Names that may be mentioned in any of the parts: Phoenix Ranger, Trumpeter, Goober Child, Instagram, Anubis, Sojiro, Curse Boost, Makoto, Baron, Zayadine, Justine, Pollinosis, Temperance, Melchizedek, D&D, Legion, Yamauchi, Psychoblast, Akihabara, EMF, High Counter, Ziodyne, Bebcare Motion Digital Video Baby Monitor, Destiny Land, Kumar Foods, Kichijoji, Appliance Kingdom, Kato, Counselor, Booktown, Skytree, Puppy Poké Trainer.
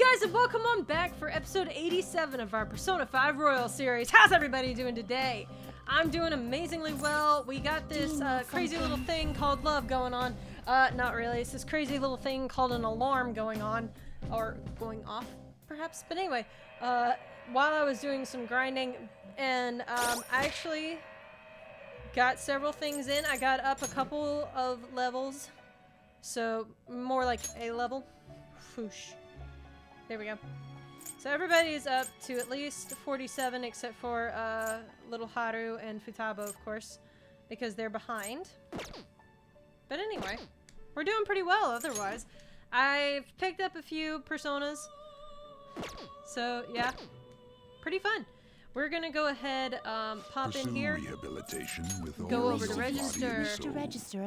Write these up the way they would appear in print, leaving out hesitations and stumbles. guys, and welcome on back for episode 87 of our Persona 5 Royal series. How's everybody doing today? I'm doing amazingly well. We got this crazy little thing called love going on. Not really. It's this crazy little thing called an alarm going on. Or going off, perhaps. But anyway, while I was doing some grinding, and I actually got several things in. I got up a couple of levels. So, more like a level. Whoosh. There we go. So everybody's up to at least 47, except for little Haru and Futaba, of course, because they're behind. But anyway, we're doing pretty well otherwise. I've picked up a few personas, so yeah, pretty fun. We're gonna go ahead, pop in here, go over to register, a persona.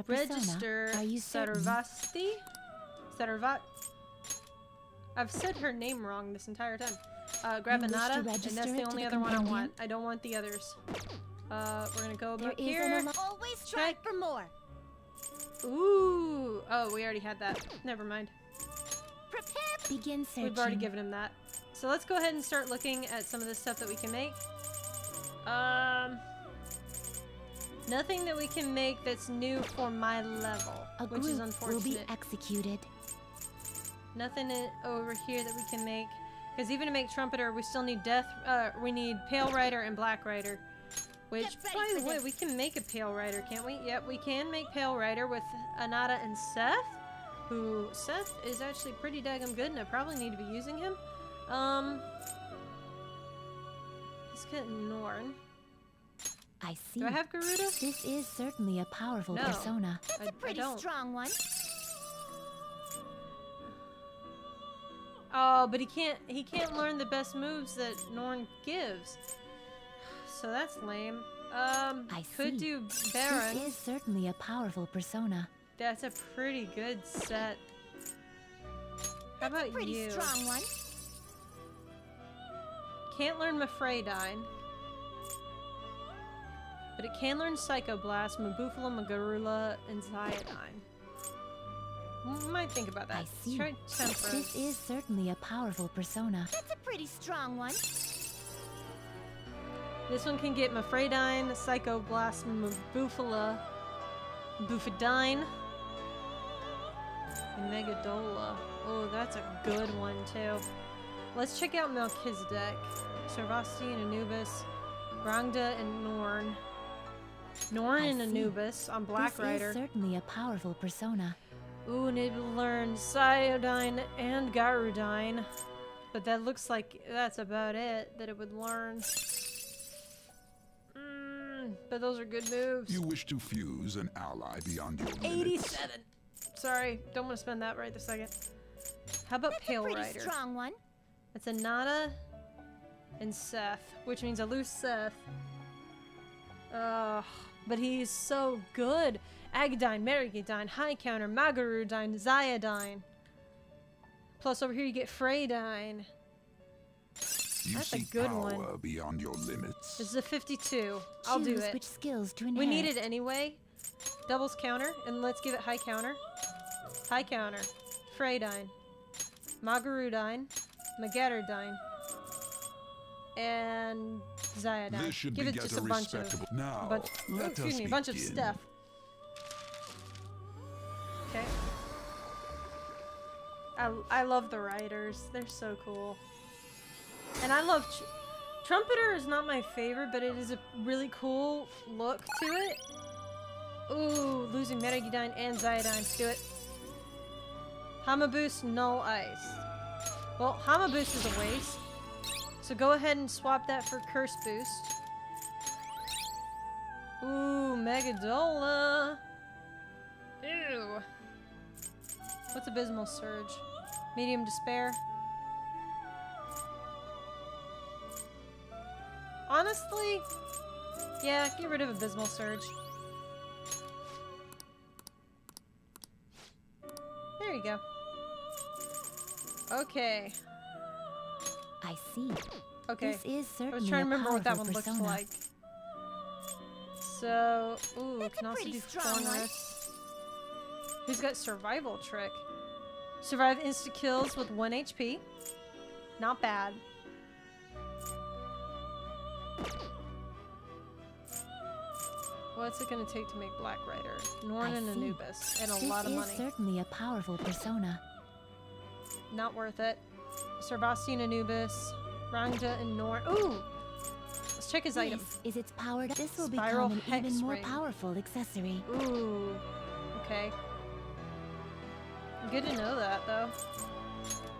Register Sarasvati. Sarasvati. I've said her name wrong this entire time. Grabanada, and that's the only other one I want. I don't want the others. We're gonna go back here. Always try for more. Ooh, oh, we already had that. Never mind. Begin searching. We've already given him that. So let's go ahead and start looking at some of the stuff that we can make. Nothing that we can make that's new for my level, which is unfortunate. Will be executed. Nothing over here that we can make, because even to make Trumpeter, we still need we need Pale Rider and Black Rider. Which, by the way, we can make a Pale Rider, can't we? Yep, we can make Pale Rider with Anada and Seth. Who, Seth is actually pretty daggum good, and I probably need to be using him. Let's get Norn. I see. Do I have Garuda? This is certainly a powerful persona. That's a pretty strong one. Oh, but he can't learn the best moves that Norn gives. So that's lame. I could do Baron. This is certainly a powerful persona. That's a pretty good set. How about you? Pretty strong one. Can't learn Freidyne. But it can learn Psychoblast, Mabufala, Magarudyne, and Ziodyne. Might think about that. I see. Try Temper. This is certainly a powerful persona. That's a pretty strong one. This one can get Mafredine, Psychoblast, Bufala, Bufudyne, and Megidola. Oh, that's a good one, too. Let's check out Melchizedek, Sarasvati and Anubis, Rangda and Norn. Norn and Anubis on Black Rider. This is certainly a powerful persona. Ooh, need to learn Ziodyne and Garudyne. But that looks like that's about it that it would learn. But those are good moves. You wish to fuse an ally beyond your limits. 87. Sorry, don't want to spend that right this second. How about Pale Rider? That's a pretty strong one. It's Anada and Seth, which means I lose Seth. But he's so good. Agadyne, Maragidyne, High Counter, Magarudyne, Zayadine. Plus over here you get Freidyne. That's a good one. Beyond your limits. This is a 52. I'll do it. Which skills to enhance. We need it anyway. Doubles counter, and let's give it High Counter. High Counter. Freidyne. Magarudyne. Magarudyne. And Ziodyne. Give it just a bunch of stuff. Okay. I love the riders. They're so cool. And I love Trumpeter is not my favorite, but it is a really cool look to it. Ooh, losing Maragidyne and Ziodyne. Do it. Hamaboost, Null Ice. Well, Hamaboost is a waste. So go ahead and swap that for Curse Boost. Ooh, Megidola. Ew. What's Abysmal Surge? Medium Despair. Honestly, yeah, get rid of Abysmal Surge. There you go. Okay. I see. Okay. This is certainly I was trying to remember what that one looked like. So, ooh, we can also do Thornless. Who's got Survival Trick? Survive insta-kills with 1 HP. Not bad. What's it going to take to make Black Rider? Norn and Anubis. And a lot of money. This is certainly a powerful persona. Not worth it. Sarasvati and Anubis. Rangda and Norn. Ooh! Let's check his item. Is its powered up? This will become an even more powerful accessory. Ooh. Okay. Good to know that, though.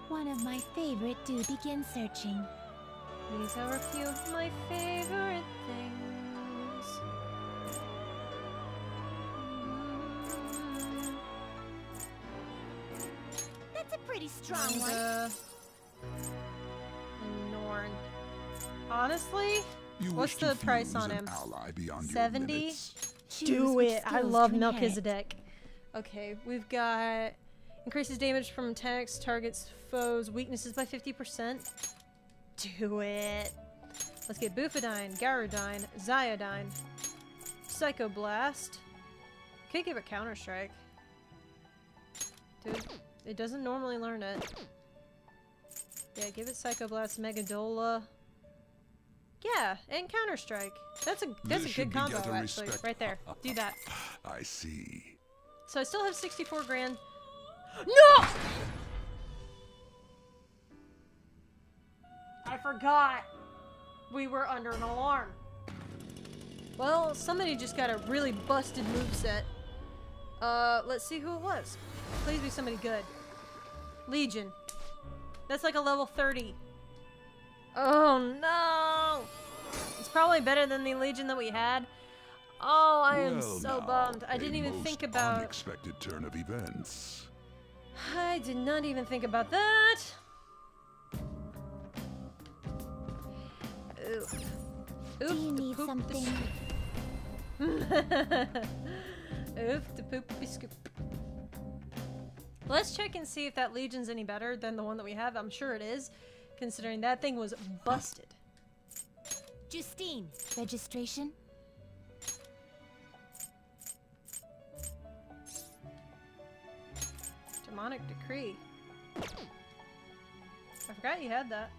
One of my favorite do begin searching. These are a few of my favorite things. That's a pretty strong one. Norn. Honestly, what's the price on him? 70? Do it. I love Melchizedek. Okay, we've got... Increases damage from attacks, targets, foes, weaknesses by 50%. Do it. Let's get Bufudyne, Garudyne, Ziodyne, Psychoblast. Could give it Counter-Strike. Dude, it doesn't normally learn it. Yeah, give it Psychoblast, Megidola. Yeah, and Counter-Strike. That's a good combo, actually. Right there. Do that. I see. So I still have 64 grand. No! I forgot we were under an alarm. Well, somebody just got a really busted moveset. Let's see who it was. Please be somebody good. Legion. That's like a level 30. Oh no! It's probably better than the Legion that we had. Oh, I am so bummed. I didn't even think about... unexpected turn of events. I did not even think about that. Oop. Do you need something? Oof, the poop be scoop. Let's check and see if that Legion's any better than the one that we have. I'm sure it is, considering that thing was busted. Justine, registration? Demonic decree. I forgot you had that.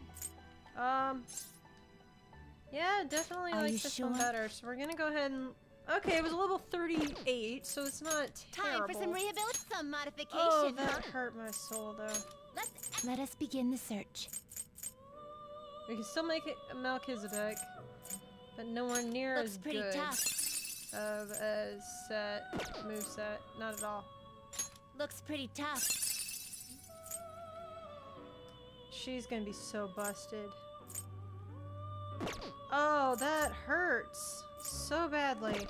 Yeah, definitely like this one better. So we're gonna go ahead and. Okay, it was a level 38, so it's not terrible. Time for some rehabilitation, some modification. Oh, that hurt my soul though. Let us begin the search. We can still make it a Melchizedek, but nowhere near as good of a moveset. Not at all. Looks pretty tough. She's gonna be so busted. Oh, that hurts so badly.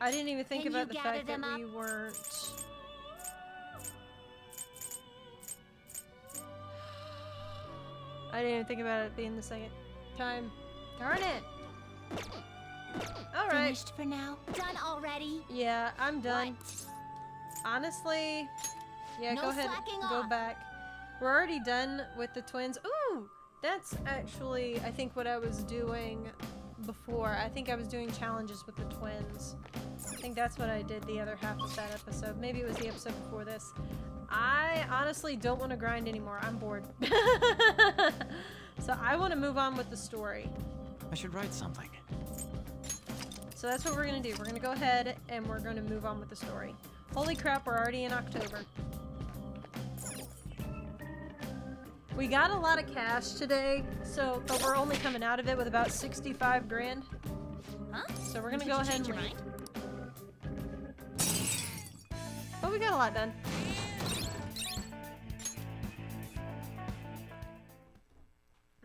I didn't even think about the fact that we weren't. I didn't even think about it being the second time. Darn it! All right. Finished for now. Done already. Yeah, I'm done. What? Honestly, yeah, go ahead and go back. We're already done with the twins. Ooh, that's actually, I think, what I was doing before. I think I was doing challenges with the twins. I think that's what I did the other half of that episode. Maybe it was the episode before this. I honestly don't want to grind anymore. I'm bored. So I want to move on with the story. I should write something. So that's what we're going to do. We're going to go ahead and we're going to move on with the story. Holy crap, we're already in October. We got a lot of cash today, so but we're only coming out of it with about 65 grand. Huh? So we're gonna go ahead and leave. But we got a lot done.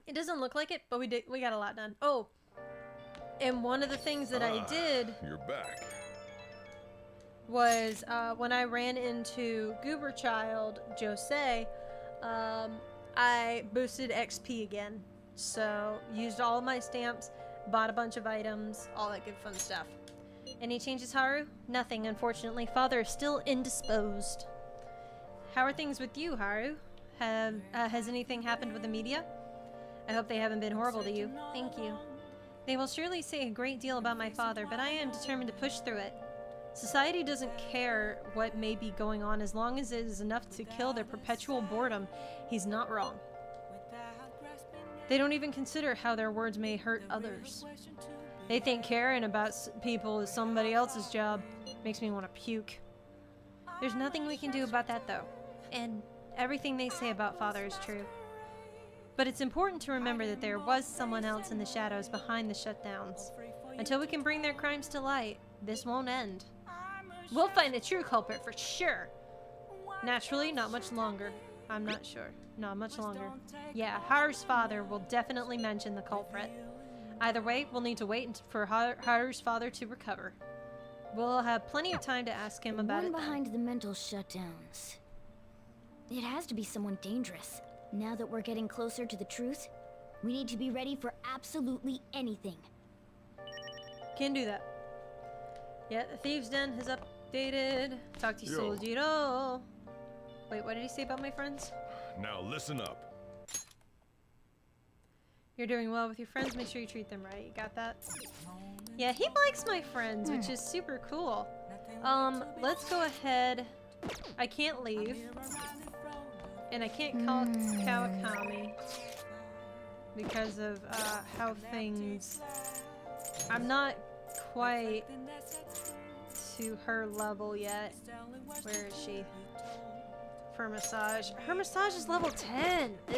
It doesn't look like it, but we got a lot done. Oh, and one of the things that I did. You're back. Was when I ran into Goober Child, Jose, I boosted XP again. So, used all of my stamps, bought a bunch of items, all that good fun stuff. Any changes, Haru? Nothing, unfortunately. Father is still indisposed. How are things with you, Haru? Has anything happened with the media? I hope they haven't been horrible to you. Thank you. They will surely say a great deal about my father, but I am determined to push through it. Society doesn't care what may be going on as long as it is enough to kill their perpetual boredom. He's not wrong. They don't even consider how their words may hurt others. They think caring about people is somebody else's job. Makes me want to puke. There's nothing we can do about that, though. And everything they say about Father is true. But it's important to remember that there was someone else in the shadows behind the shutdowns. Until we can bring their crimes to light, this won't end. We'll find the true culprit for sure. Naturally, not much longer. I'm not sure. Not much longer. Yeah, Haru's father will definitely mention the culprit. Either way, we'll need to wait for Haru's father to recover. We'll have plenty of time to ask him about it. The one behind the mental shutdowns. It has to be someone dangerous. Now that we're getting closer to the truth, we need to be ready for absolutely anything. Can do that. Yeah, the Thieves' Den has updated. Talk to you, Soljiro. Wait, what did he say about my friends? Now listen up. You're doing well with your friends. Make sure you treat them right. You got that? Yeah, he likes my friends, which is super cool. Let's go ahead. I can't leave. And I can't call Kawakami because of how things... I'm not quite to her level yet. Where is she? For massage. Her massage is level 10! Ugh.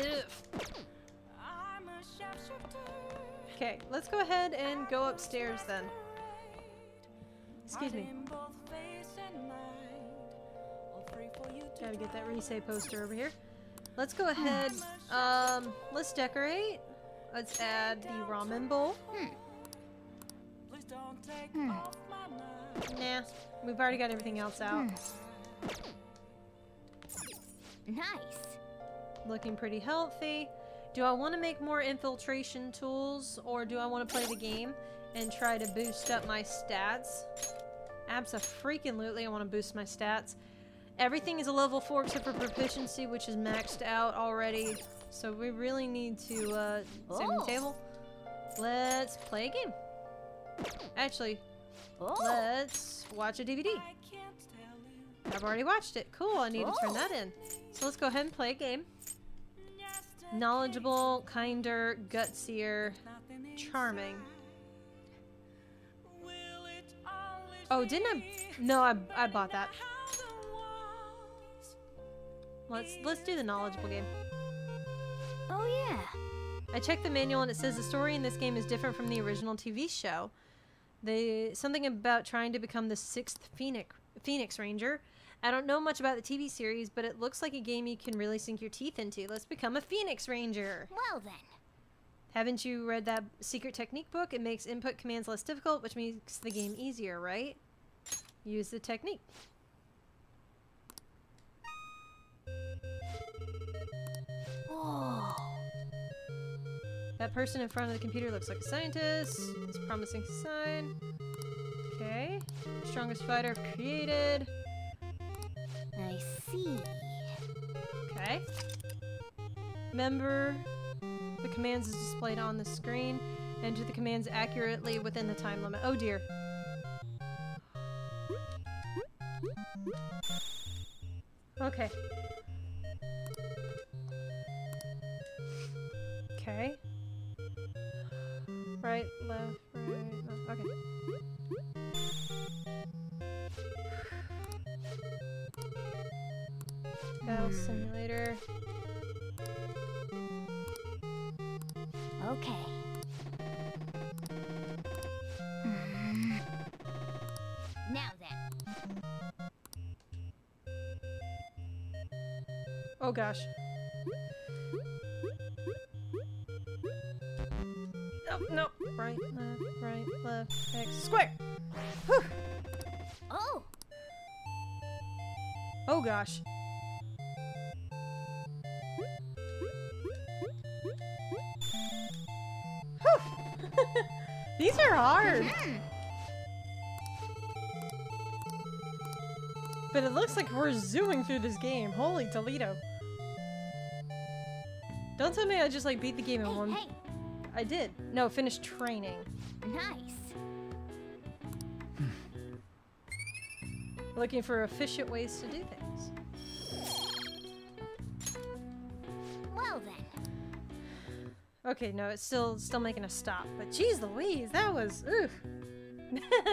Okay, let's go ahead and go upstairs then. Excuse me. Gotta get that Risei poster over here. Let's go ahead. Let's decorate. Let's add the ramen bowl. Nah, we've already got everything else out. Nice. Looking pretty healthy. Do I want to make more infiltration tools, or do I want to play the game and try to boost up my stats? Abso-freaking-lutely, I want to boost my stats. Everything is a level 4 except for proficiency, which is maxed out already. So we really need to save the table. Let's play a game. Actually, let's watch a DVD. I've already watched it. Cool, I need to turn that in. So let's go ahead and play a game. Knowledgeable, kinder, gutsier, charming. Oh, didn't I? No, I bought that. Let's do the knowledgeable game. Oh yeah. I checked the manual and it says the story in this game is different from the original TV show. Something about trying to become the 6th Phoenix Ranger. I don't know much about the TV series, but it looks like a game you can really sink your teeth into. Let's become a Phoenix Ranger. Well then. Haven't you read that secret technique book? It makes input commands less difficult, which makes the game easier, right? Use the technique. Whoa. That person in front of the computer looks like a scientist. It's a promising sign. Okay. Strongest fighter created. I see. Okay. Remember, the commands is displayed on the screen. Enter the commands accurately within the time limit. Oh dear. Okay. Okay. Right, left, right, left. Okay. Battle simulator. Okay. Now then. Oh gosh. No, no. Right, left, X, square. Whew. Oh. Oh gosh. These are hard. But it looks like we're zooming through this game. Holy Toledo. Don't tell me I just like beat the game in one. Hey. I did. No, finished training. Nice. Looking for efficient ways to do things. Well then. Okay, no, it's still making a stop. But geez Louise, that was, oof.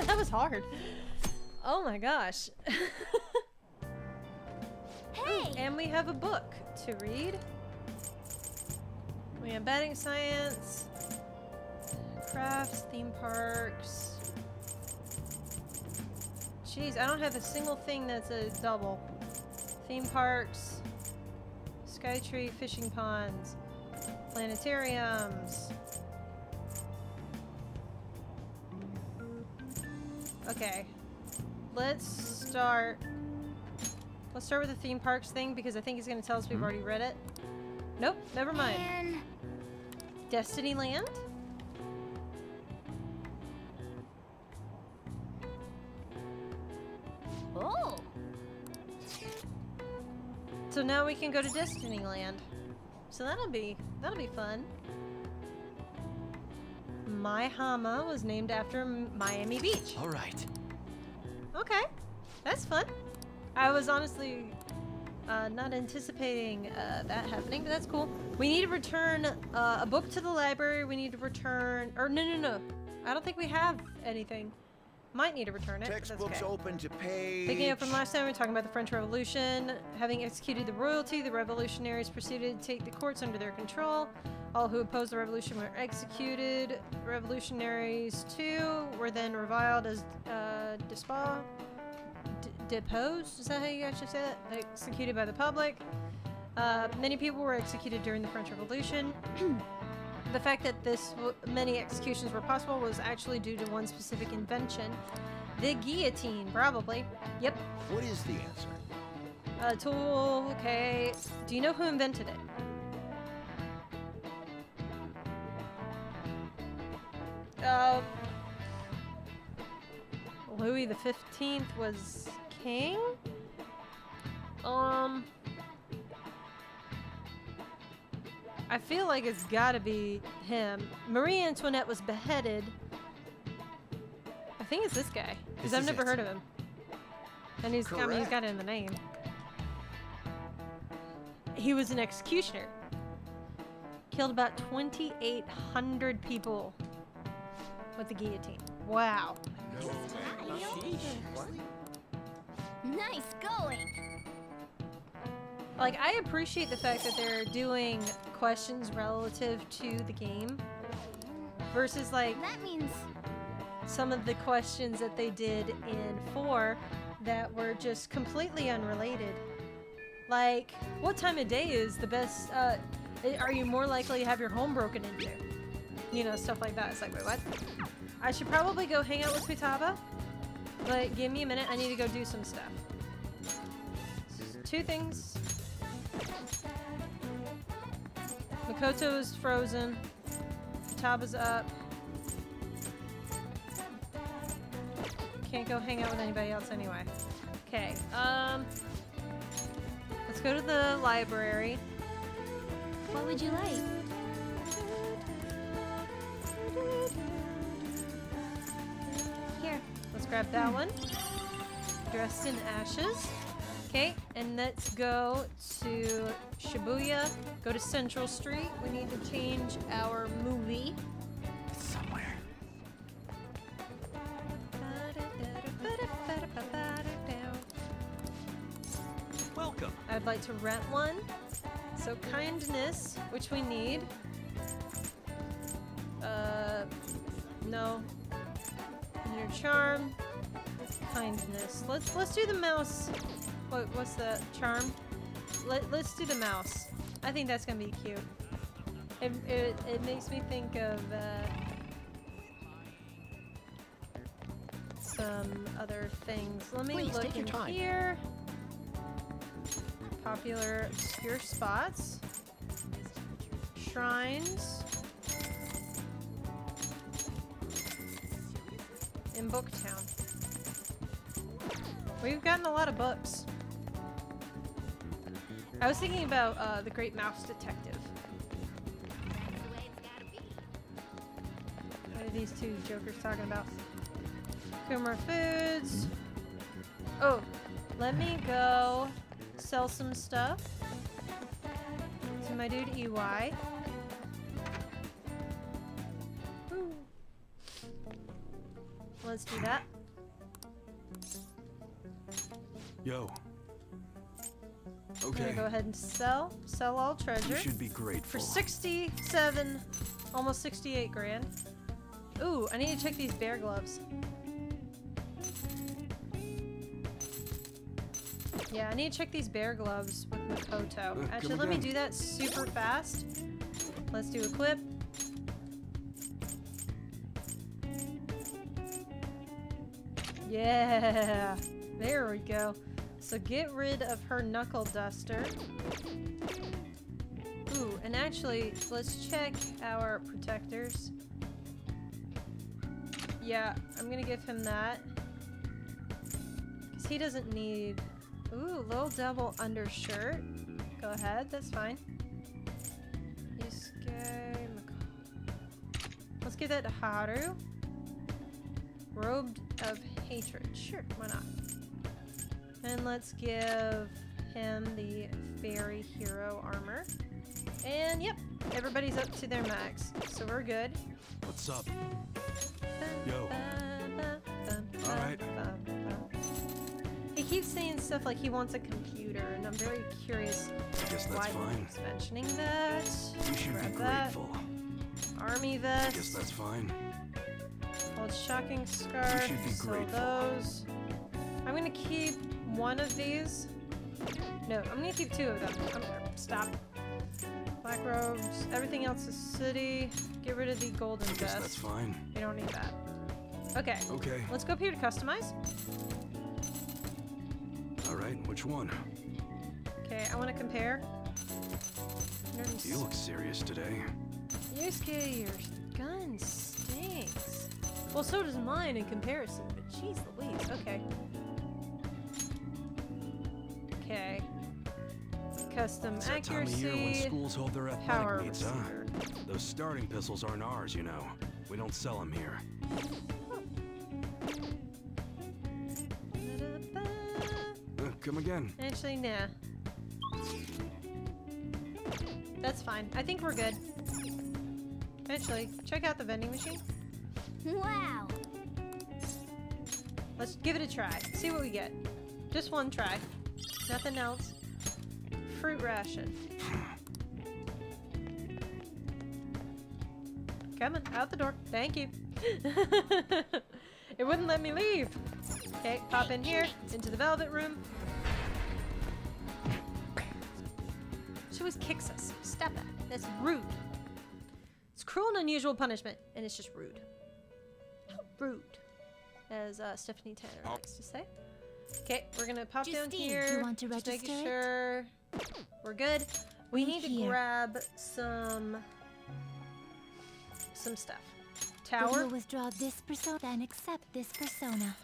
That was hard. Oh my gosh. Hey. And we have a book to read. We have batting science, crafts, theme parks. Jeez, I don't have a single thing that's a double. Theme parks, Skytree, fishing ponds, planetariums. Okay, let's start with the theme parks thing because I think he's going to tell us we've already read it. Nope, never mind. Man. Destiny Land? Oh. So now we can go to Destiny Land. So that'll be fun. My Hama was named after Miami Beach. All right. Okay, that's fun. I was honestly not anticipating that happening, but that's cool. We need to return a book to the library. We need to return, or no. I don't think we have anything. Might need to return it. Textbooks open to page. Picking up from last time, we were talking about the French Revolution. Having executed the royalty, the revolutionaries proceeded to take the courts under their control. All who opposed the revolution were executed. Revolutionaries, too, were then reviled as deposed. Is that how you actually say it? Executed by the public. Many people were executed during the French Revolution. The fact that many executions were possible was actually due to one specific invention. The guillotine, probably. Yep. What is the answer? A tool, okay. Do you know who invented it? Louis the 15th was king? I feel like it's gotta be him. Marie Antoinette was beheaded. I think it's this guy, because I've never heard of him. And he's, I mean, he's got it in the name. He was an executioner. Killed about 2,800 people with the guillotine. Wow. Nice going. Like, I appreciate the fact that they're doing questions relative to the game versus, like, that means some of the questions that they did in 4 that were just completely unrelated. Like, what time of day is the best, are you more likely to have your home broken into? You know, stuff like that. It's like, wait, what? I should probably go hang out with Futaba, but give me a minute. I need to go do some stuff. Two things. Makoto is frozen. Futaba's up. Can't go hang out with anybody else anyway. Okay, let's go to the library. What would you like? Here. Let's grab that one. Dressed in Ashes. Okay, and let's go to Shibuya, go to Central Street. We need to change our movie. Somewhere. Welcome. I'd like to rent one. So kindness, which we need. No. Your charm. Kindness. Let's do the mouse. What's the charm? Let's do the mouse. I think that's gonna be cute. It makes me think of some other things. Let me look in here. Popular obscure spots. Shrines. In Booktown. We've gotten a lot of books. I was thinking about the Great Mouse Detective. That's the way it's gotta be. What are these two jokers talking about? Kumar Foods. Oh, let me go sell some stuff to my dude EY. Let's do that. Yo. Okay. I'm gonna go ahead and sell. Sell all treasure. You should be grateful. For 67, almost 68 grand. Ooh, I need to check these bear gloves. Yeah, I need to check these bear gloves with Makoto. Actually, let me do that super fast. Let's do equip. Yeah, there we go. So get rid of her knuckle duster. Ooh, and actually, let's check our protectors. Yeah, I'm gonna give him that. Because he doesn't need... Ooh, little double undershirt. Go ahead, that's fine. Let's give that to Haru. Robed of Hatred. Sure, why not? And let's give him the Fairy Hero armor. And yep, everybody's up to their max, so we're good. What's up? Yo. All right. He keeps saying stuff like he wants a computer, and I'm very curious why he keeps mentioning that. You should be grateful. Army vest. I guess that's fine. Old shocking scarf. You should be grateful. Those. I'm gonna keep one of these. No, I'm gonna keep two of them. I'm gonna stop. Black robes. Everything else is city. Get rid of the golden vest. I guess that's fine. We don't need that. Okay. Okay. Let's go up here to customize. Alright, which one? Okay, I want to compare. You look serious today. Yusuke, your gun stinks. Well, so does mine in comparison, but jeez Louise, okay. Okay. Custom it's accuracy. It's that time of year when schools hold their athletic meets, huh? Those starting pistols aren't ours, you know. We don't sell them here. Come again. Actually, nah. That's fine. I think we're good. Actually, check out the vending machine. Wow. Let's give it a try. See what we get. Just one try. Nothing else. Fruit ration. Coming out the door. Thank you. It wouldn't let me leave. Okay, pop in here. Into the velvet room. She always kicks us. Stop it. That's rude. It's cruel and unusual punishment, and it's just rude. How rude, as Stephanie Tanner likes to say. Okay, we're gonna pop Justine, down here. Do you want to register? Making sure we're good. We need to grab some stuff. Tower. Will you withdraw this persona and accept this persona?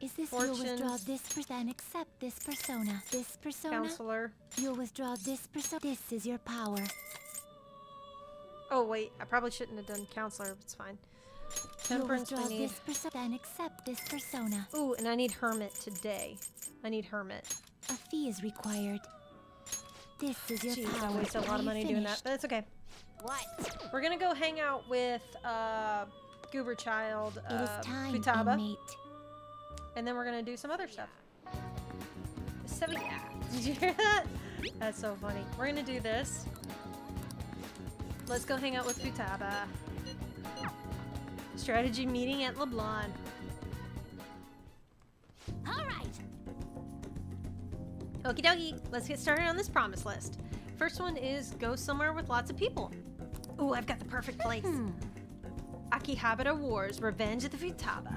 Is this Fortune. You'll withdraw this persona and accept this persona? This persona? Counselor. You'll withdraw this persona. This is your power. Oh wait, I probably shouldn't have done counselor, but it's fine. Temperance I need. This and accept this persona. Ooh, and I need hermit today. I need hermit. A fee is required. This is your power. I waste a lot of money doing that, but it's okay. What? We're gonna go hang out with Goober Child, Futaba. And then we're gonna do some other stuff. Yeah. Did you hear that? That's so funny. We're gonna do this. Let's go hang out with Futaba. Strategy meeting at LeBlanc. All right. Okie dokie. Let's get started on this promise list. First one is go somewhere with lots of people. Ooh, I've got the perfect place. Akihabara Wars, Revenge of the Futaba.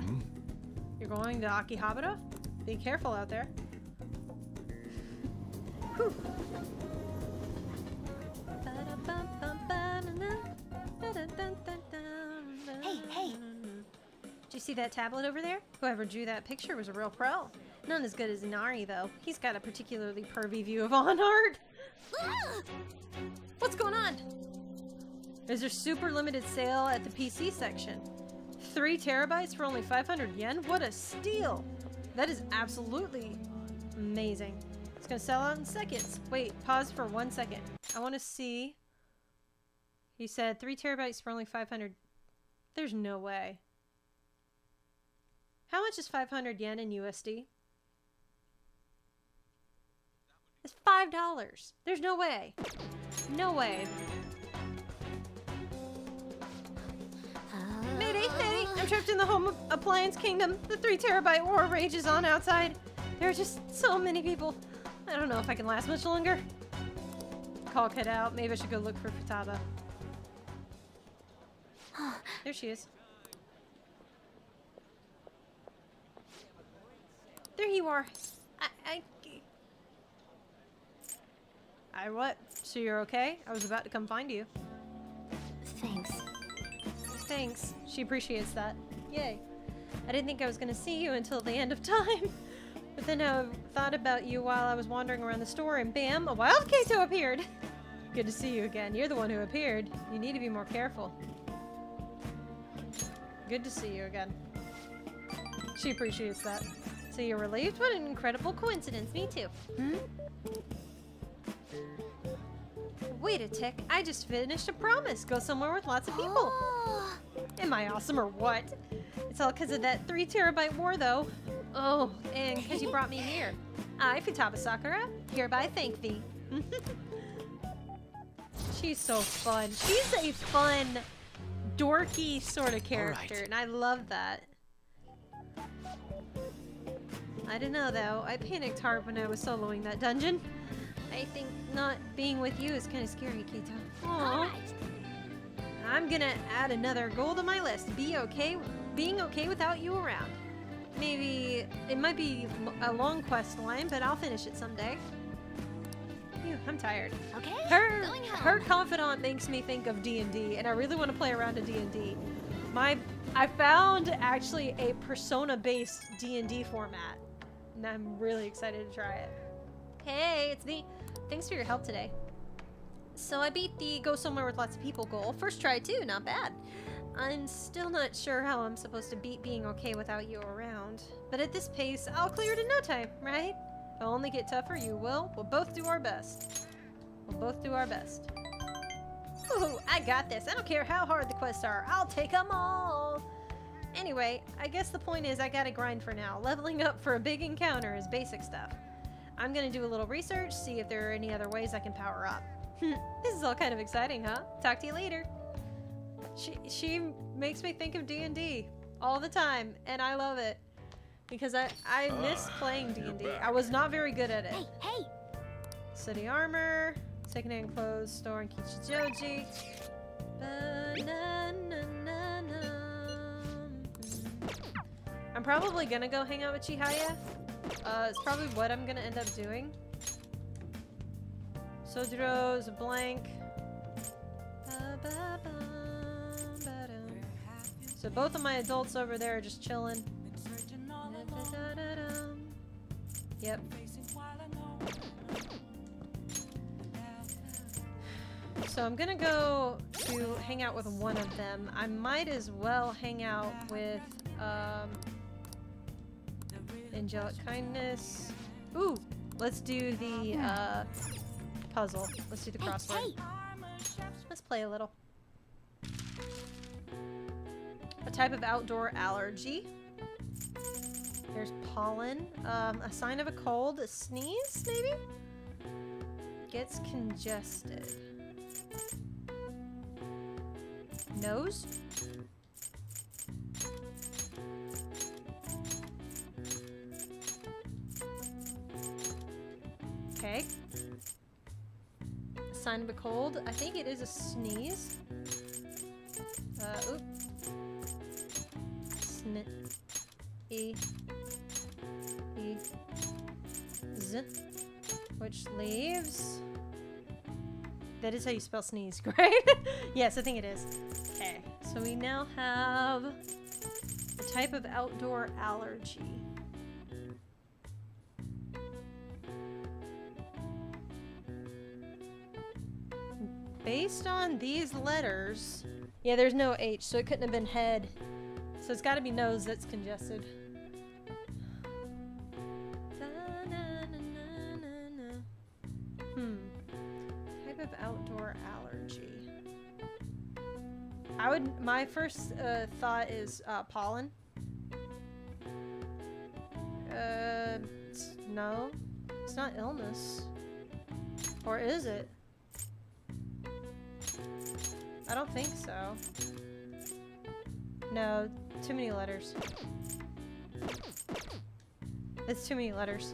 You're going to Akihabara? Be careful out there. Whew. Hey, hey! Did you see that tablet over there? Whoever drew that picture was a real pro. None as good as Inari, though. He's got a particularly pervy view of on art. What's going on? There's a super limited sale at the PC section. 3 terabytes for only 500 yen? What a steal! That is absolutely amazing. It's gonna sell out in seconds. Wait, pause for 1 second. I wanna see. He said 3 terabytes for only 500. There's no way. How much is 500 yen in USD? It's $5. There's no way. No way. Mayday, mayday. I'm trapped in the home appliance kingdom. The 3 terabyte war rages on outside. There are just so many people. I don't know if I can last much longer. Call cut out. Maybe I should go look for Futaba. There she is. There you are. I what? So you're okay? I was about to come find you. Thanks. Thanks. She appreciates that. Yay. I didn't think I was gonna see you until the end of time. But then I thought about you while I was wandering around the store and bam, a wild Kato appeared. Good to see you again. You're the one who appeared. You need to be more careful. Good to see you again. She appreciates that. So you're relieved? What an incredible coincidence. Me too. Hmm? Wait a tick. I just finished a promise. Go somewhere with lots of people. Oh. Am I awesome or what? It's all because of that 3 terabyte war though. Oh, and because you brought me here. I, Futaba Sakura, hereby thank thee. She's so fun. She's a fun, dorky sort of character, right. And I love that. I don't know though. I panicked hard when I was soloing that dungeon. I think not being with you is kind of scary, Kito. Aww. Right. I'm gonna add another goal to my list. Be okay, being okay without you around. Maybe it might be a long quest line, but I'll finish it someday. Ew, I'm tired. Okay. Her confidant makes me think of D&D, and I really want to play around a D&D. I found actually a persona-based D&D format, and I'm really excited to try it. Hey, it's me. Thanks for your help today. So I beat the go somewhere with lots of people goal. First try too, not bad. I'm still not sure how I'm supposed to beat being okay without you around. But at this pace, I'll clear it in no time, right? If I only get tougher, you will. We'll both do our best. We'll both do our best. Ooh, I got this. I don't care how hard the quests are. I'll take them all. Anyway, I guess the point is I gotta grind for now. Leveling up for a big encounter is basic stuff. I'm gonna do a little research, see if there are any other ways I can power up. This is all kind of exciting, huh? Talk to you later. She makes me think of D&D all the time, and I love it because I miss playing D&D. I was not very good at it. Hey. City armor, secondhand clothes store in Kichijoji. I'm probably gonna go hang out with Chihaya. It's probably what I'm gonna end up doing. Sojiro's blank. So both of my adults over there are just chilling. Yep. So I'm gonna go to hang out with one of them. I might as well hang out with Angelic Kindness. Ooh, let's do the puzzle. Let's do the crossword. Let's play a little. A type of outdoor allergy. There's pollen. A sign of a cold. A sneeze, maybe? Gets congested. Nose? Okay. A sign of a cold. I think it is a sneeze. Oops. E Z, which leaves. That is how you spell sneeze, right? Yes, I think it is. Okay, so we now have a type of outdoor allergy. Based on these letters, yeah, there's no H, so it couldn't have been head. So it's gotta be nose that's congested. Type of outdoor allergy. My first thought is pollen. No. It's not illness. Or is it? I don't think so. No, too many letters. It's too many letters.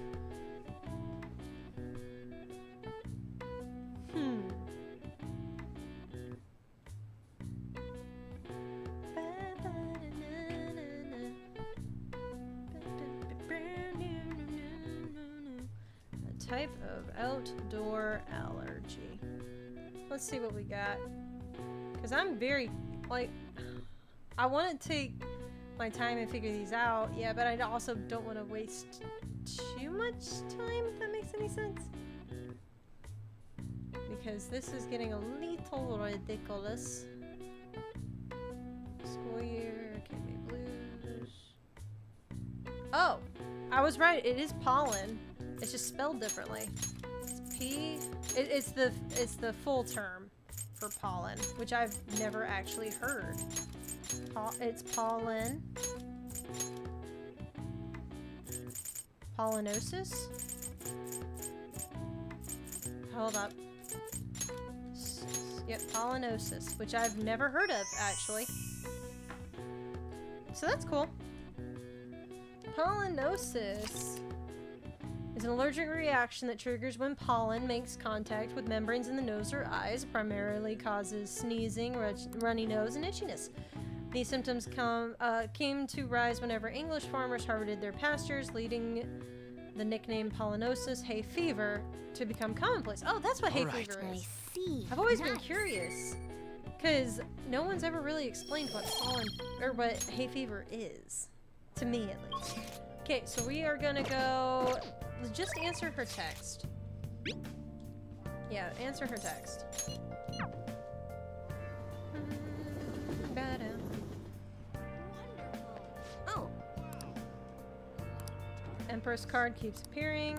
Type of outdoor allergy. Let's see what we got. Because I'm very, like, I want to take my time and figure these out. Yeah, but I also don't want to waste too much time, if that makes any sense. Because this is getting a little ridiculous. School year, can be blues. Oh, I was right. It is pollen. It's just spelled differently. It's P. It's the full term for pollen, which I've never actually heard. It's pollen. Pollinosis. Hold up. Yep, pollinosis, which I've never heard of actually. So that's cool. Pollinosis. It's an allergic reaction that triggers when pollen makes contact with membranes in the nose or eyes. Primarily causes sneezing, runny nose, and itchiness. These symptoms came to rise whenever English farmers harvested their pastures, leading the nickname pollinosis, hay fever, to become commonplace. Oh, that's what hay fever is. I see. I've always been curious, because no one's ever really explained what pollen or what hay fever is, to me at least. Okay, so we are gonna go. Just answer her text. Yeah, answer her text. Oh. Empress card keeps appearing.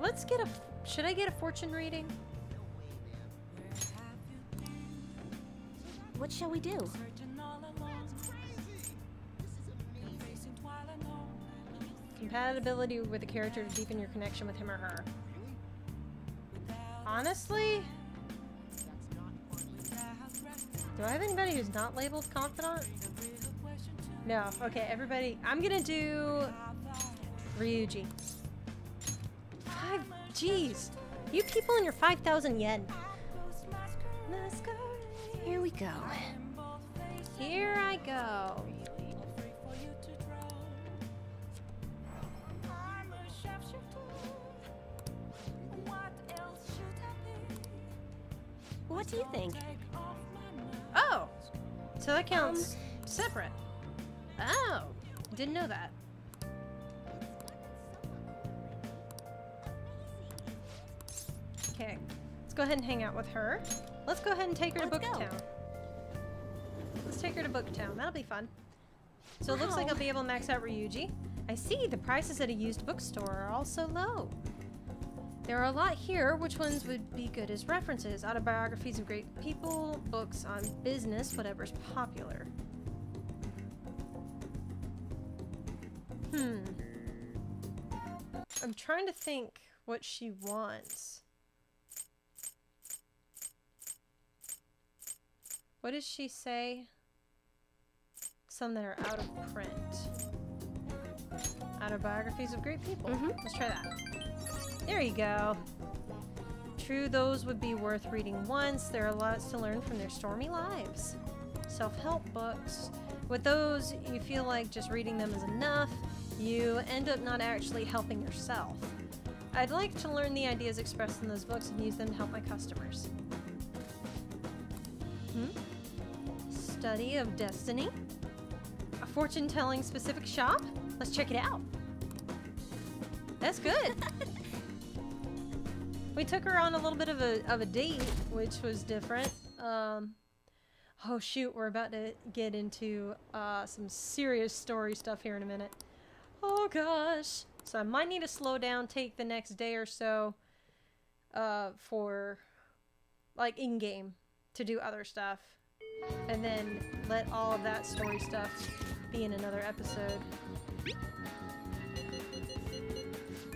Let's get a. Should I get a fortune reading? What shall we do? Compatibility with a character to deepen your connection with him or her. Honestly? Do I have anybody who's not labeled confidant? No. Okay, everybody. I'm gonna do Ryuji. Jeez. You people and your 5,000 yen. Here we go. Here I go. What do you think? Oh! So that counts separate. Oh! Didn't know that. Okay. Let's go ahead and hang out with her. Let's go ahead and take her to Booktown. Let's take her to Booktown. That'll be fun. So it looks like I'll be able to max out Ryuji. I see! The prices at a used bookstore are also low. There are a lot here. Which ones would be good as references? Autobiographies of great people, books on business, whatever's popular. I'm trying to think what she wants. What does she say? Some that are out of print. Autobiographies of great people. Let's try that. There you go. True, those would be worth reading once. There are lots to learn from their stormy lives. Self-help books. With those, you feel like just reading them is enough. You end up not actually helping yourself. I'd like to learn the ideas expressed in those books and use them to help my customers. Study of Destiny. A fortune-telling specific shop? Let's check it out. That's good. We took her on a little bit of a date, which was different. Oh shoot, we're about to get into some serious story stuff here in a minute. Oh gosh. So I might need to slow down, take the next day or so for like in-game to do other stuff. And then let all of that story stuff be in another episode.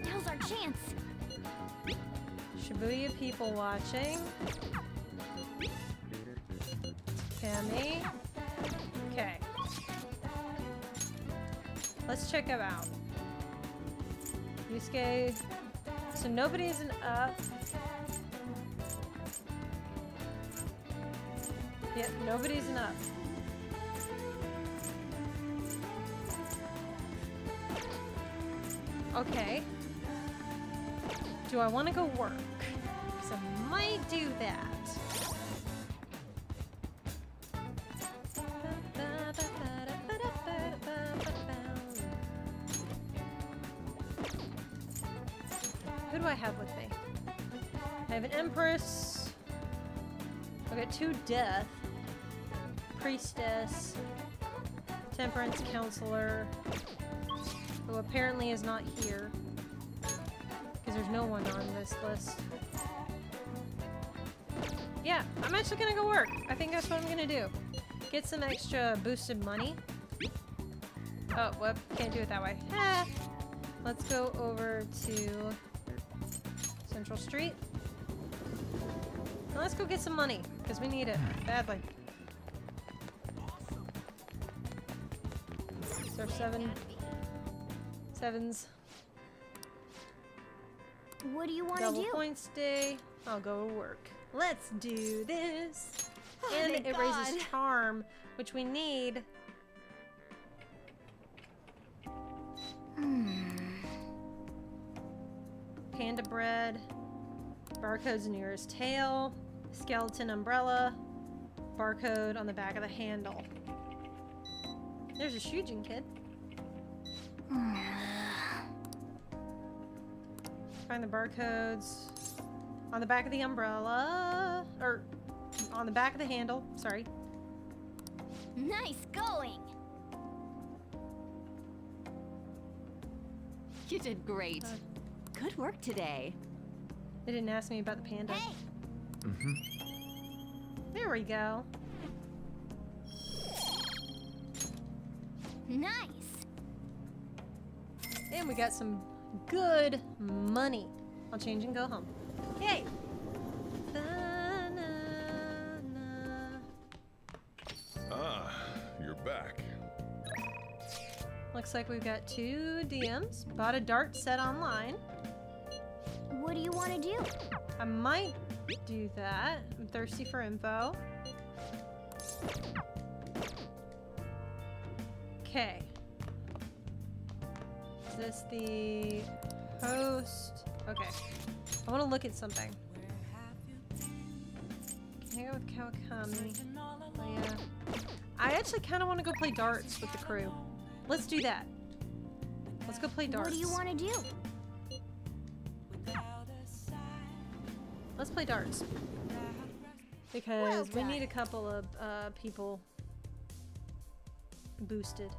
Now's our chance. Shibuya people watching. Tammy. Okay. Let's check him out. Yusuke. So nobody isn't up. Yep, nobody's up. Okay. Do I want to go work? Because I might do that. Who do I have with me? I have an Empress. I've got two Death. Priestess, Temperance Counselor, who apparently is not here, because there's no one on this list. Yeah, I'm actually gonna go work. I think that's what I'm gonna do. Get some extra boosted money. Oh, whoop, can't do it that way. Ah. Let's go over to Central Street. Now let's go get some money, because we need it badly. 7 sevens. What do you want to do? Double points day. I'll go to work. Let's do this. Oh, and it raises charm, which we need. Panda bread. Barcode's near his tail. Skeleton umbrella. Barcode on the back of the handle. There's a Shujin kid. Find the barcodes on the back of the umbrella, or on the back of the handle, sorry. Nice going. You did great. Good work today. They didn't ask me about the panda. Hey. There we go. Nice. And we got some good money. I'll change and go home. Yay! Ah, you're back. Looks like we've got two DMs. Bought a dart set online. What do you want to do? I might do that. I'm thirsty for info. Okay. Is this the host? Okay. I want to look at something. Can I go with Kawakami? Oh, yeah. I actually kind of want to go play darts with the crew. Let's do that. Let's go play darts. What do you want to do? Let's play darts. Because we need a couple of people boosted.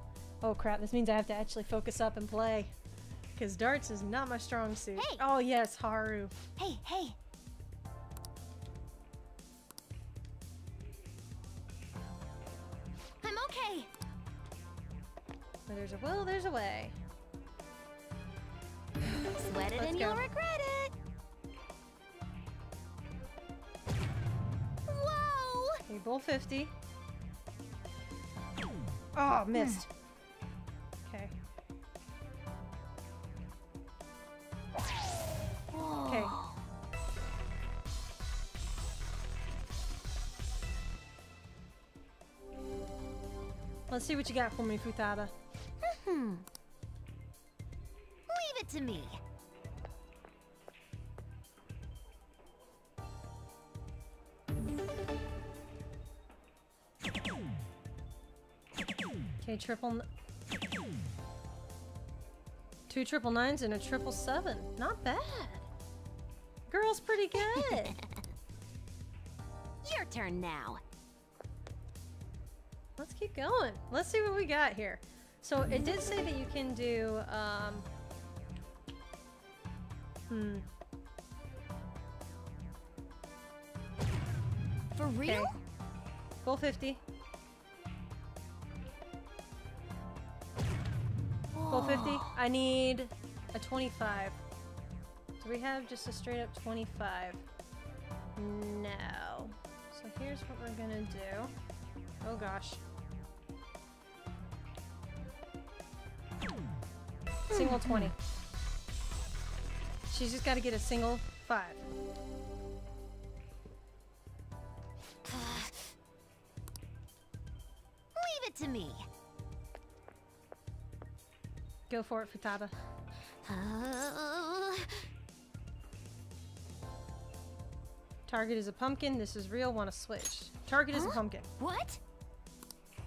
Oh crap, this means I have to actually focus up and play. Because darts is not my strong suit. Hey. Oh yes, Haru. Hey, hey. I'm okay. There's a will, there's a way. Sweat it and you'll regret it. Whoa! Hey, bull 50. Oh, missed. Okay. Okay. Let's see what you got for me, Futaba. Leave it to me. Okay, two triple nines and a triple seven. Not bad. Girl's pretty good. Your turn now. Let's keep going. Let's see what we got here. So it did say that you can do, For real? Okay. Full 50. I need a 25. Do we have just a straight up 25? No. So here's what we're gonna do. Oh gosh. Single 20. She's just gotta get a single 5. Leave it to me. Go for it, Futaba. Target is a pumpkin. This is real. Want to switch. Target is a pumpkin. What?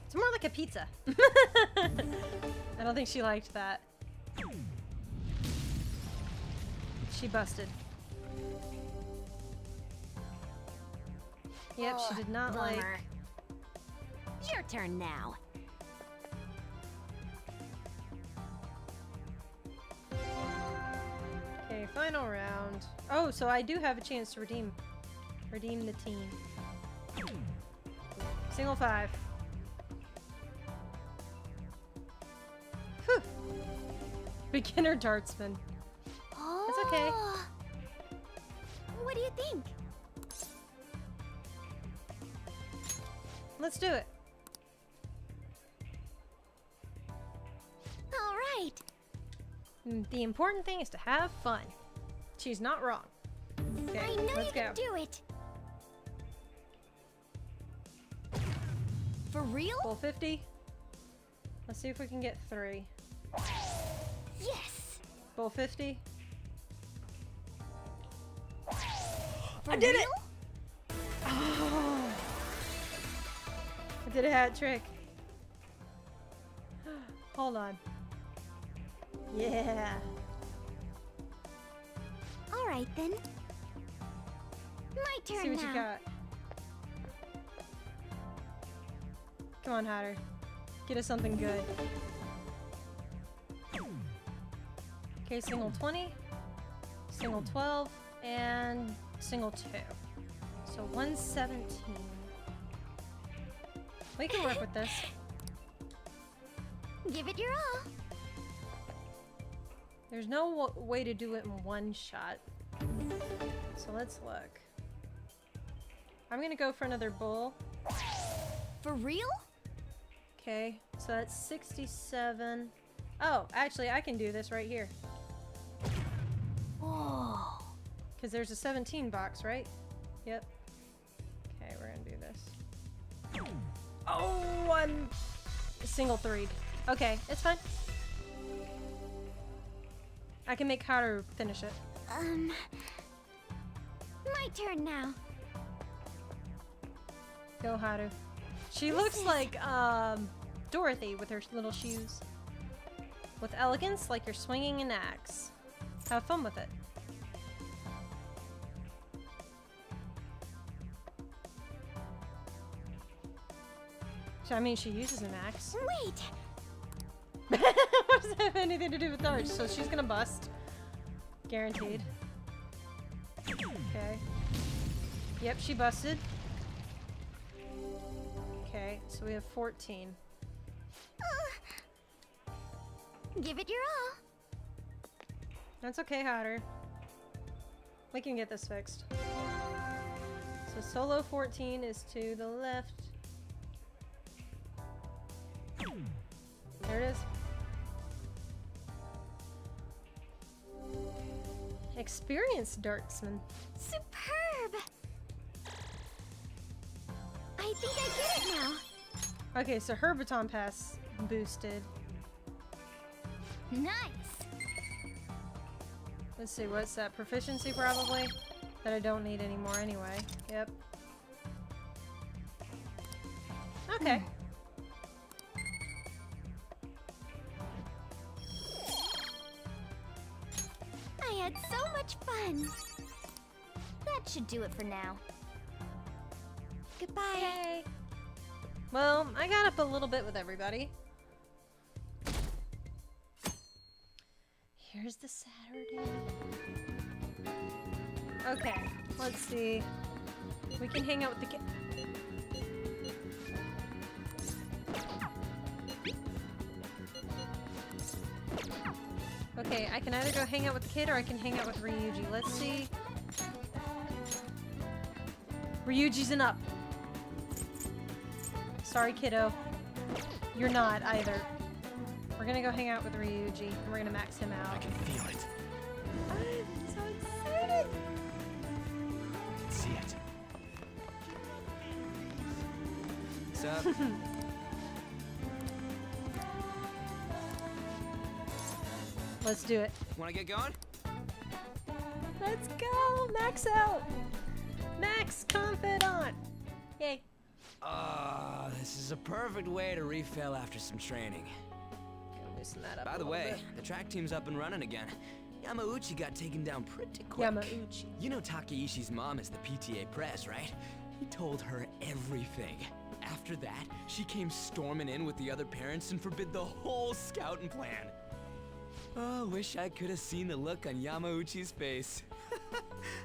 It's more like a pizza. I don't think she liked that. She busted. Yep, she did not like. Your turn now. Okay, final round. Oh, so I do have a chance to redeem the team. Single 5. Whew. Beginner dartsman. That's okay. What do you think? Let's do it. All right. The important thing is to have fun. She's not wrong. Okay, I know let's you can go. Do it. For real? Full 50. Let's see if we can get 3. Yes. Full 50. For I did real? It. Oh. I did a hat trick. Hold on. Yeah. All right then. My turn. See what now. You got. Come on, Hatter. Get us something good. Okay, single 20, single 12, and single 2. So 117. We can work with this. Give it your all. There's no way to do it in one shot. So let's look. I'm gonna go for another bull. For real? Okay, so that's 67. Oh, actually I can do this right here. Oh. Cause there's a 17 box, right? Yep. Okay, we're gonna do this. Oh, I'm single 3'd. Okay, it's fine. I can make Haru finish it. My turn now. Go, Haru. She looks like, Dorothy with her little shoes. With elegance, like you're swinging an axe. Have fun with it. So, I mean, she uses an axe. Wait! What does that have anything to do with Darge? So she's gonna bust. Guaranteed. Okay. Yep, she busted. Okay, so we have 14. Give it your all. That's okay, Hatter. We can get this fixed. So solo 14 is to the left. There it is. Experienced dartsman. Superb! I think I get it now. Okay, so her baton pass boosted. Nice! Let's see, what's that? Proficiency probably? That I don't need anymore anyway. Yep. Okay. I had so much fun! That should do it for now. Goodbye. Yay. Well, I got up a little bit with everybody. Here's the Saturday. Okay, let's see. We can hang out with the cat. Okay, I can either go hang out with the kid or I can hang out with Ryuji. Let's see. Ryuji's an up. Sorry, kiddo. You're not either. We're gonna go hang out with Ryuji and we're gonna max him out. I can feel it. I'm so excited. I can see it. What's up? Let's do it. Wanna get going? Let's go! Max out! Max confidant! Yay. This is a perfect way to refill after some training. Gonna loosen that up. By the way, the track team's up and running again. Yamauchi got taken down pretty quick. Yamauchi. You know Takeishi's mom is the PTA press, right? He told her everything. After that, she came storming in with the other parents and forbid the whole scouting plan. Oh, wish I could have seen the look on Yamauchi's face.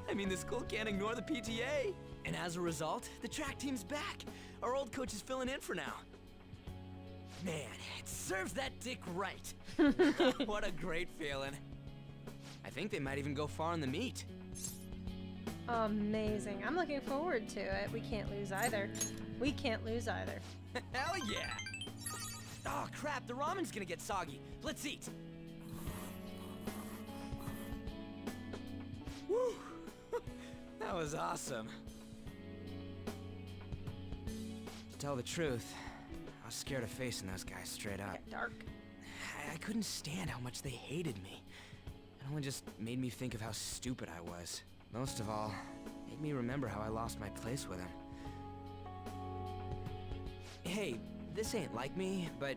I mean, the school can't ignore the PTA. And as a result, the track team's back. Our old coach is filling in for now. Man, it serves that dick right. What a great feeling. I think they might even go far in the meet. Amazing. I'm looking forward to it. We can't lose either. We can't lose either. Hell yeah. Oh, crap. The ramen's gonna get soggy. Let's eat. Woo! That was awesome. To tell the truth, I was scared of facing those guys straight up. Got dark. I couldn't stand how much they hated me. It only just made me think of how stupid I was. Most of all, it made me remember how I lost my place with him. Hey, this ain't like me, but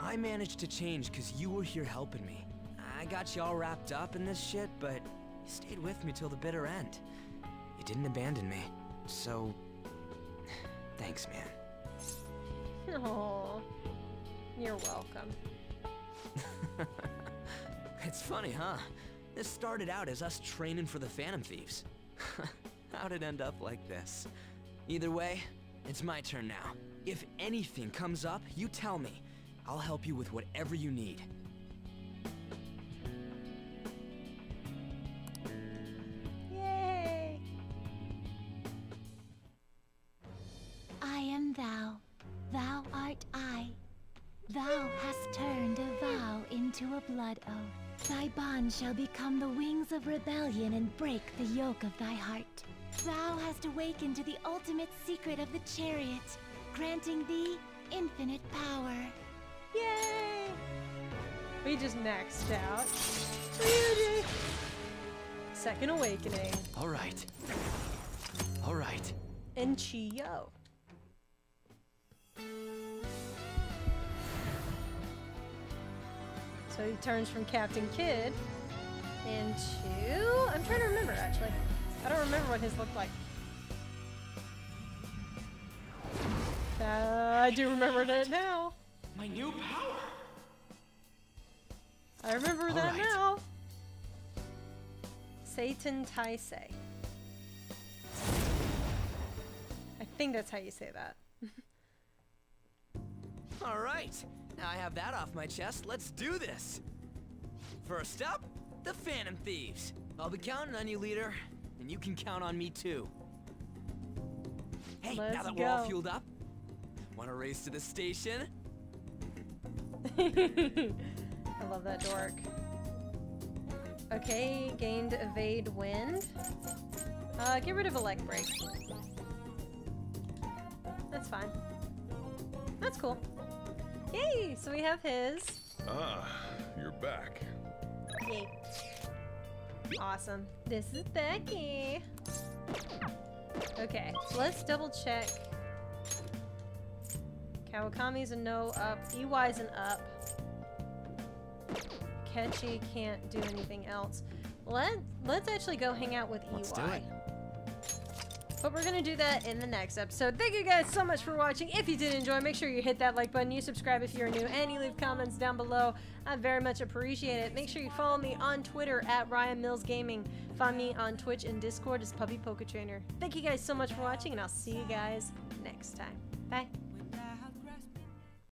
I managed to change because you were here helping me. I got you all wrapped up in this shit, but you stayed with me till the bitter end. You didn't abandon me, so thanks, man. Oh, you're welcome. It's funny, huh? This started out as us training for the Phantom Thieves. How'd it end up like this? Either way, it's my turn now. If anything comes up, you tell me. I'll help you with whatever you need. Blood oath. Thy bond shall become the wings of rebellion and break the yoke of thy heart. Thou hast awakened to the ultimate secret of the chariot, granting thee infinite power. Yay! We just maxed out. Second awakening. Alright. Alright. And Chiyo. So he turns from Captain Kidd into... I'm trying to remember, actually. I don't remember what his looked like. I do remember that now. My new power! I remember all that right now. Satan Taisei. I think that's how you say that. Alright! Now I have that off my chest, let's do this! First up, the Phantom Thieves. I'll be counting on you, leader, and you can count on me too. Hey, let's now that go. We're all fueled up, wanna race to the station? I love that dork. Okay, gained evade wind. Get rid of a leg break. That's fine. That's cool. Yay! So we have his. Ah, you're back. Yay. Awesome. This is Becky. Okay, so let's double check. Kawakami's a no up. EY's an up. Ketchy can't do anything else. Let's actually go hang out with EY. Let's do it. But we're gonna do that in the next episode. Thank you guys so much for watching. If you did enjoy, make sure you hit that like button, you subscribe if you're new, and you leave comments down below. I very much appreciate it. Make sure you follow me on Twitter at Ryan Mills Gaming. Find me on Twitch and Discord as Puppy Poker Trainer. Thank you guys so much for watching, and I'll see you guys next time. Bye.